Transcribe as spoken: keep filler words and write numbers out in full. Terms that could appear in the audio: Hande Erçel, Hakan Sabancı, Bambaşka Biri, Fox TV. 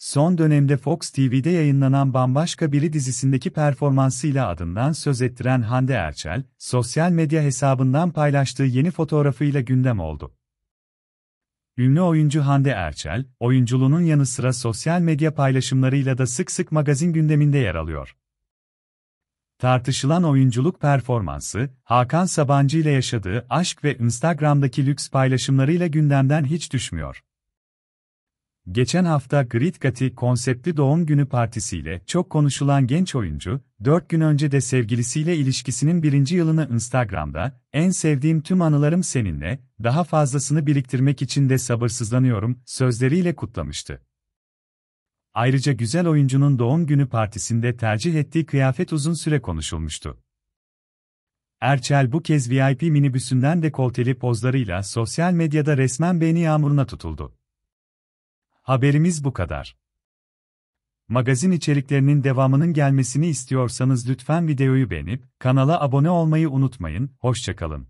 Son dönemde Fox T V'de yayınlanan Bambaşka Biri dizisindeki performansıyla adından söz ettiren Hande Erçel, sosyal medya hesabından paylaştığı yeni fotoğrafıyla gündem oldu. Ünlü oyuncu Hande Erçel, oyunculuğunun yanı sıra sosyal medya paylaşımlarıyla da sık sık magazin gündeminde yer alıyor. Tartışılan oyunculuk performansı, Hakan Sabancı ile yaşadığı aşk ve Instagram'daki lüks paylaşımlarıyla gündemden hiç düşmüyor. Geçen hafta Grit Gati konseptli doğum günü partisiyle çok konuşulan genç oyuncu, dört gün önce de sevgilisiyle ilişkisinin birinci yılını Instagram'da, "En sevdiğim tüm anılarım seninle, daha fazlasını biriktirmek için de sabırsızlanıyorum" sözleriyle kutlamıştı. Ayrıca güzel oyuncunun doğum günü partisinde tercih ettiği kıyafet uzun süre konuşulmuştu. Erçel bu kez V I P minibüsünden dekolteli pozlarıyla sosyal medyada resmen beğeni yağmuruna tutuldu. Haberimiz bu kadar. Magazin içeriklerinin devamının gelmesini istiyorsanız lütfen videoyu beğenip kanala abone olmayı unutmayın. Hoşça kalın.